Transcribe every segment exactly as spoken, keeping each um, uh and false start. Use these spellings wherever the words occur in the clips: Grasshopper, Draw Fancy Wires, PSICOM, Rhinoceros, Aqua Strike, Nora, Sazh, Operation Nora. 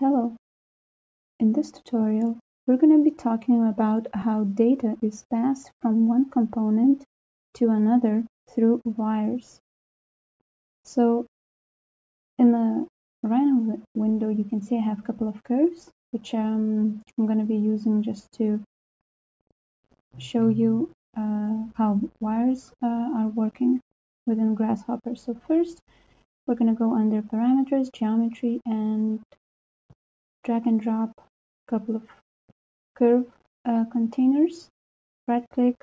Hello! In this tutorial, we're going to be talking about how data is passed from one component to another through wires. So, in the Rhino window, you can see I have a couple of curves, which um, I'm going to be using just to show you uh, how wires uh, are working within Grasshopper. So first, we're going to go under Parameters, Geometry, and drag and drop a couple of curve uh, containers, right click,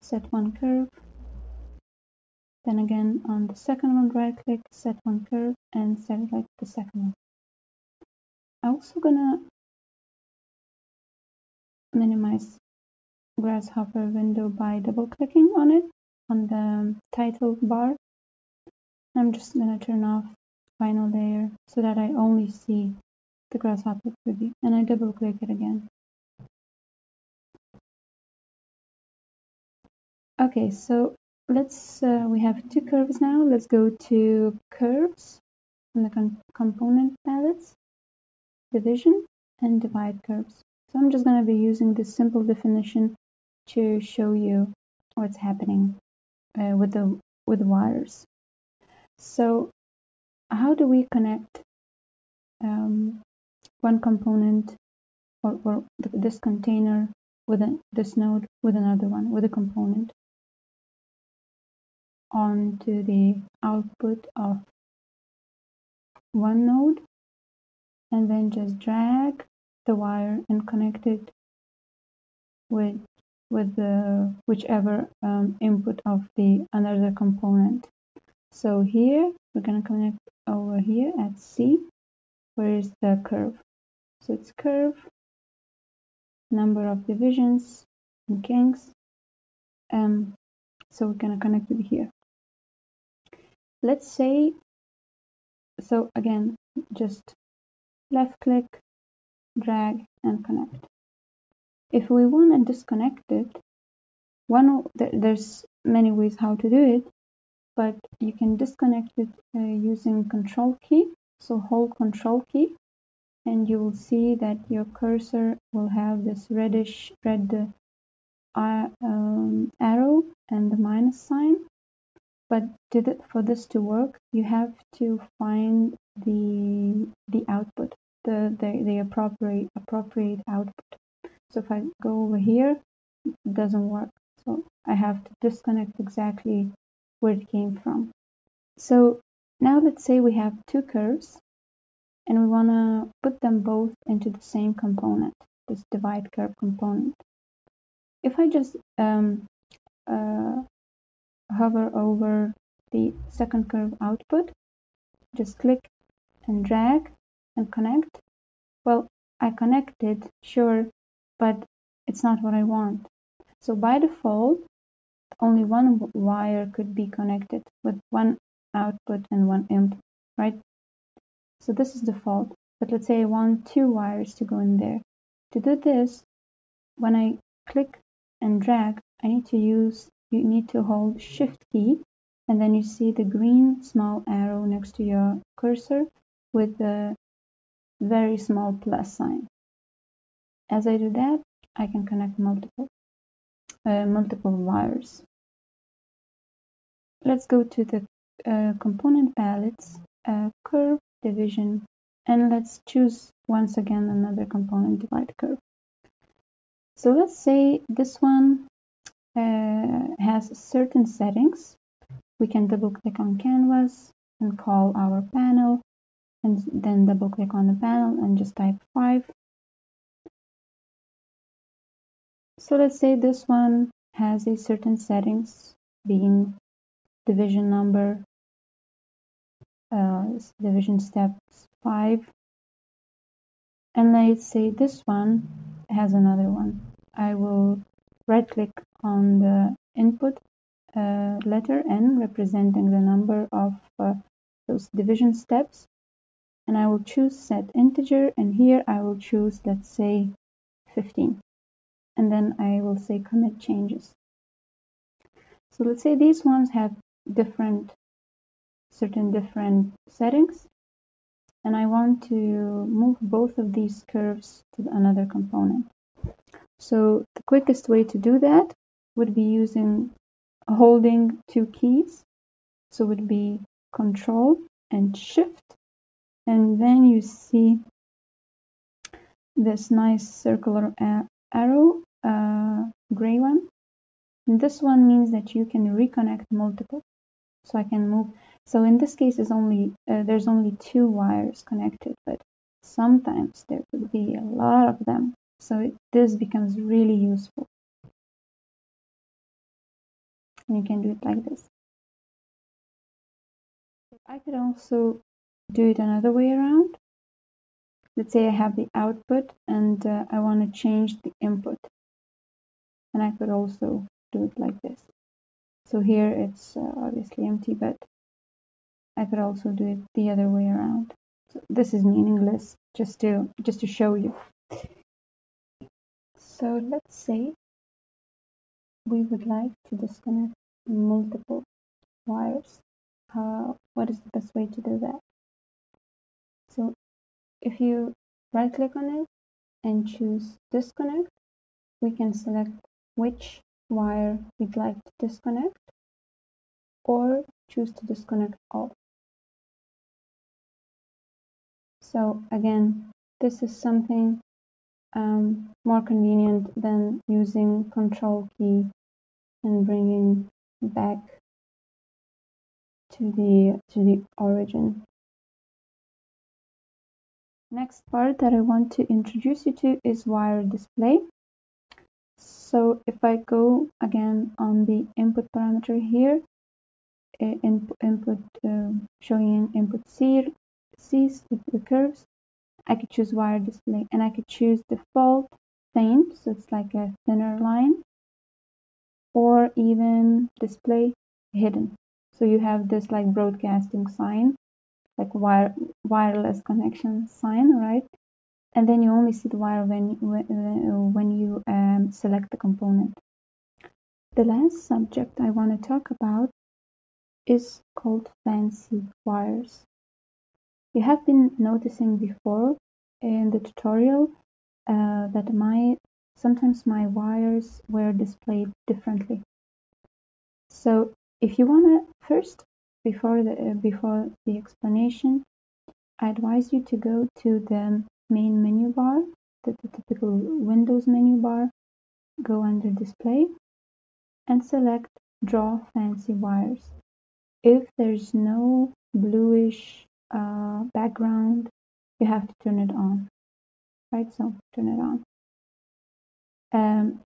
set one curve, then again on the second one, right click, set one curve, and select the second one. I'm also gonna minimize Grasshopper window by double clicking on it, on the title bar. I'm just gonna turn off final layer so that I only see the Grasshopper preview, and I double click it again. Okay, so let's uh, we have two curves now. Let's go to curves in the com component palettes, division and divide curves. So I'm just going to be using this simple definition to show you what's happening uh, with the with wires. So how do we connect um, one component or, or this container with a, this node with another one, with a component, onto the output of one node, and then just drag the wire and connect it with with the whichever um, input of the another component. So here we're going to connect over here at C, where is the curve. So it's curve, number of divisions and kinks. Um, so we're going to connect it here. Let's say, so again, just left click, drag, and connect. If we want to disconnect it, one th there's many ways how to do it, but you can disconnect it uh, using control key. So hold control key, and you will see that your cursor will have this reddish red uh, um, arrow and the minus sign. But to the, for this to work, you have to find the the output, the the, the appropriate appropriate output. So if I go over here, it doesn't work. So I have to disconnect exactly where it came from. So now let's say we have two curves, and we want to put them both into the same component, this divide curve component. If I just um, uh, hover over the second curve output, just click and drag and connect. Well, I connected, sure, but it's not what I want. So by default, only one wire could be connected with one output and one input, right? So this is default, but let's say I want two wires to go in there. To do this, when I click and drag, I need to use, you need to hold Shift key, and then you see the green small arrow next to your cursor with the very small plus sign. As I do that, I can connect multiple, uh, multiple wires. Let's go to the uh, component palettes, uh, curve, division, and let's choose once again another component, divide curve. So let's say this one uh, has certain settings. We can double click on canvas and call our panel, and then double click on the panel and just type five. So let's say this one has a certain settings, being division number, Uh, division steps five, and let's say this one has another one. I will right click on the input uh, letter N, representing the number of uh, those division steps, and I will choose set integer, and here I will choose, let's say, fifteen, and then I will say commit changes. So let's say these ones have different certain different settings. and I want to move both of these curves to another component. So the quickest way to do that would be using holding two keys. So it would be Control and Shift, and then you see this nice circular arrow, uh, gray one. And this one means that you can reconnect multiple. So I can move. So in this case, is only uh, there's only two wires connected, but sometimes there could be a lot of them. So it, this becomes really useful. And you can do it like this. I could also do it another way around. Let's say I have the output and uh, I want to change the input. And I could also do it like this. So here it's uh, obviously empty, but I could also do it the other way around. So this is meaningless, just to just to show you. So let's say we would like to disconnect multiple wires. Uh, what is the best way to do that? So if you right click on it and choose disconnect, we can select which wire we'd like to disconnect, or choose to disconnect all. So again, this is something um, more convenient than using Control key and bringing back to the to the origin. Next part that I want to introduce you to is wire display. So if I go again on the input parameter here, in, input uh, showing input C, C's with the curves, I could choose wire display, and I could choose default thin, so it's like a thinner line, or even display hidden. So you have this like broadcasting sign, like wire wireless connection sign, right? And then you only see the wire when, when, when you um, select the component. The last subject I want to talk about is called fancy wires. You have been noticing before in the tutorial uh, that my sometimes my wires were displayed differently. So if you want to first, before the, uh, before the explanation, I advise you to go to the main menu bar, the, the typical Windows menu bar, go under display and select draw fancy wires. If there's no bluish uh, background, you have to turn it on, right? So turn it on. Um,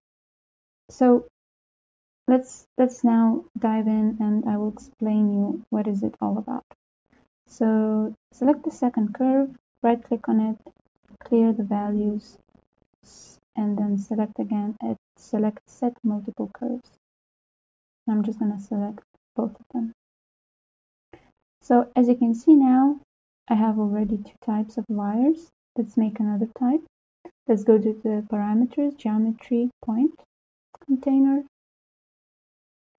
so let's let's now dive in, and I will explain you what is it all about. So select the second curve, right click on it, clear the values, and then select again at select set multiple curves. I'm just going to select both of them. So as you can see now, I have already two types of wires. Let's make another type. Let's go to the parameters, geometry, point, container.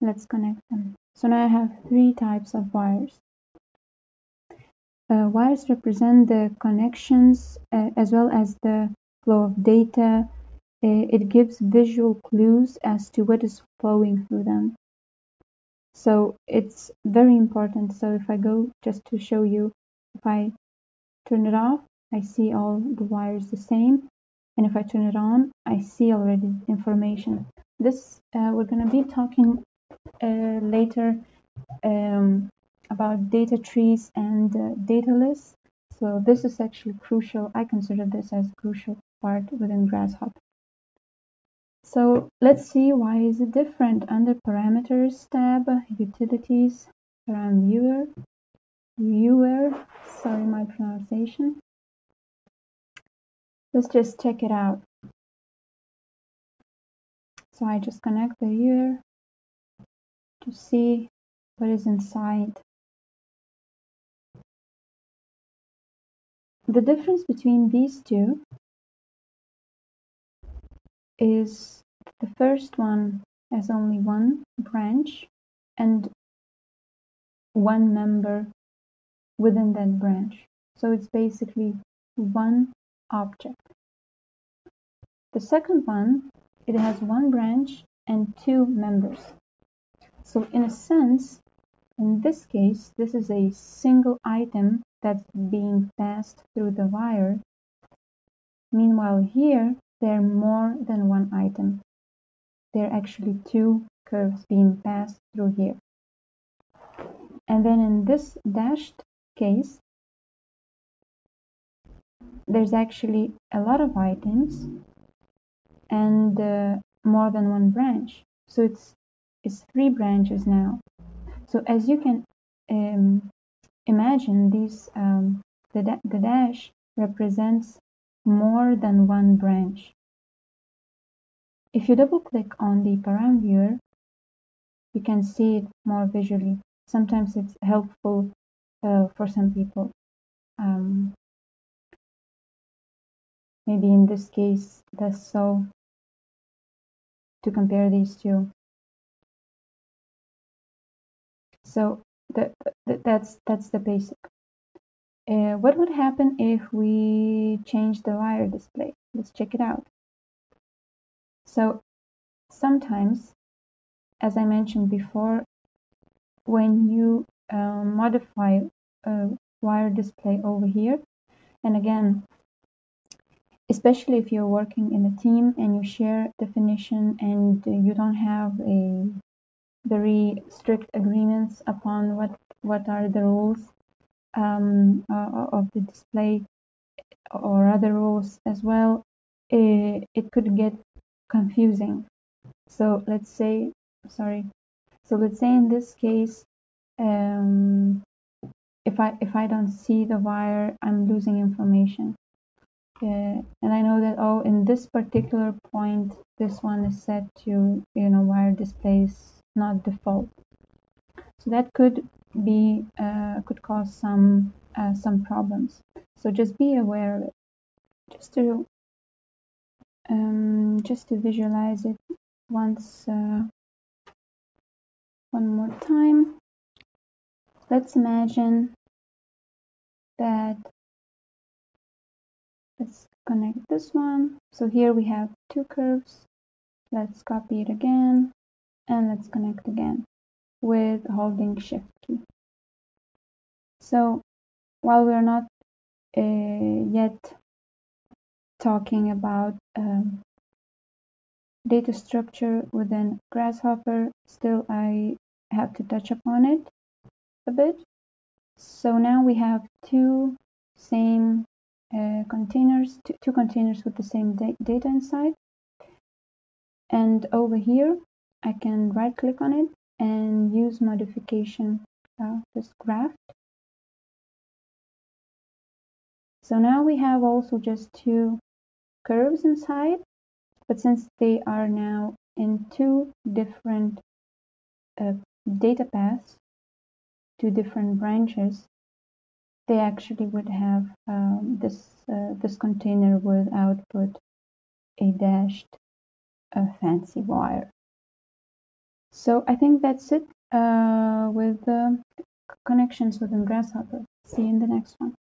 Let's connect them. So now I have three types of wires. Uh, wires represent the connections uh, as well as the flow of data. Uh, it gives visual clues as to what is flowing through them. So it's very important. So if I go just to show you, if I turn it off, I see all the wires the same. And if I turn it on, I see already information. This uh, we're going to be talking uh, later um, about data trees and uh, data lists. So this is actually crucial. I consider this as a crucial part within Grasshopper. So let's see why is it different. Under parameters tab, utilities, param viewer, viewer, sorry my pronunciation. Let's just check it out. So I just connect the viewer to see what is inside. The difference between these two is the first one has only one branch and one member within that branch. So it's basically one object. The second one, it has one branch and two members. So in a sense, in this case, this is a single item that's being passed through the wire. Meanwhile, here, there are more than one item. There are actually two curves being passed through here. And then in this dashed case, there's actually a lot of items and uh, more than one branch. So it's, it's three branches now. So as you can um, imagine, these, um, the, da the dash represents more than one branch. If you double click on the param viewer, you can see it more visually. Sometimes it's helpful uh, for some people. Um, maybe in this case, that's so to compare these two. So the, the, that's, that's the basic. Uh, what would happen if we change the wire display? Let's check it out. So sometimes, as I mentioned before, when you uh, modify a wire display over here, and again, especially if you're working in a team and you share definition and you don't have a very strict agreements upon what, what are the rules um, uh, of the display or other rules as well, it, it could get confusing. So let's say, sorry, so let's say in this case, um, if I if I don't see the wire, I'm losing information. Uh, and I know that, oh, in this particular point, this one is set to, you know, wire displays not default. So that could be uh, could cause some uh, some problems. So just be aware of it. Just to um, just to visualize it once uh, one more time. Let's imagine that. Let's connect this one. So here we have two curves. Let's copy it again. And let's connect again with holding shift key. So while we're not uh, yet talking about um, data structure within Grasshopper, still I have to touch upon it a bit. So now we have two same uh, containers, two, two containers with the same da data inside. And over here, I can right-click on it and use modification of this graph. So now we have also just two curves inside, but since they are now in two different uh, data paths, two different branches, they actually would have um, this, uh, this container would output a dashed uh, fancy wire. So I think that's it uh, with uh, connections within Grasshopper. See you in the next one.